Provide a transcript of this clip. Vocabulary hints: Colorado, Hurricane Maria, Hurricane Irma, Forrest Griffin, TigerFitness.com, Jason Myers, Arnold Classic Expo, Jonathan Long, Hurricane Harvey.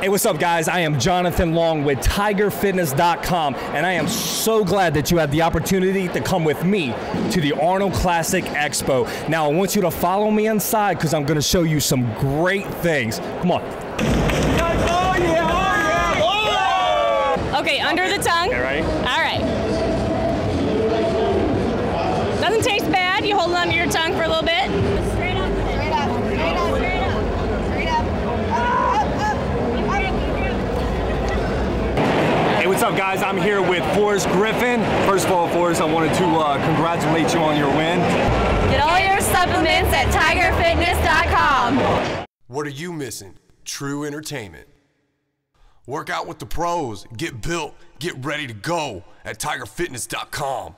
Hey, what's up, guys? I am Jonathan Long with TigerFitness.com, and I am so glad that you had the opportunity to come with me to the Arnold Classic Expo. Now, I want you to follow me inside because I'm going to show you some great things. Come on. Oh, yeah, oh, yeah. Oh. Okay, under the tongue. Okay, ready? All right. Doesn't taste bad. You hold it under your tongue for a little bit. What's up, guys? I'm here with Forrest Griffin. First of all, Forrest, I wanted to congratulate you on your win. Get all your supplements at TigerFitness.com. What are you missing? True entertainment. Work out with the pros. Get built. Get ready to go at TigerFitness.com.